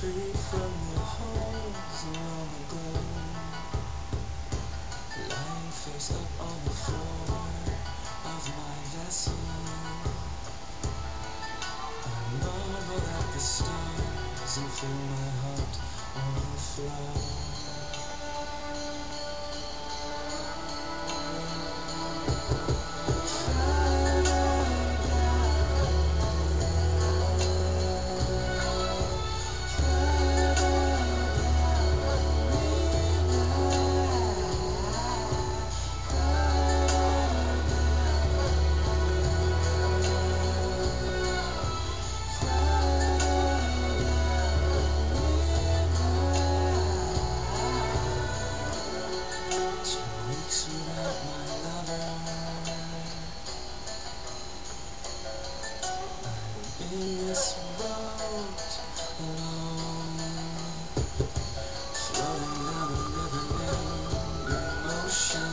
tree from your homes long ago. Lying face up on the floor of my vessel. I marvel at the stars and feel my heart overflow. In this world alone, floating on a never-ending emotion.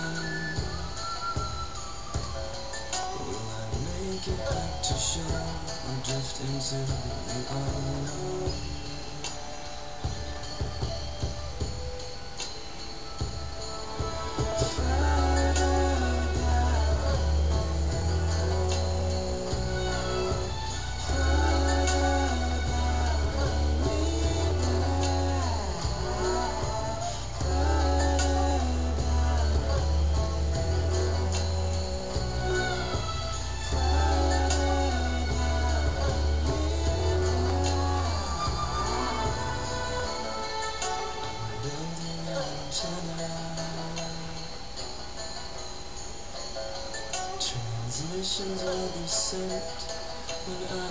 Will I make it back to shore or drift into the unknown? Transmissions will be sent when I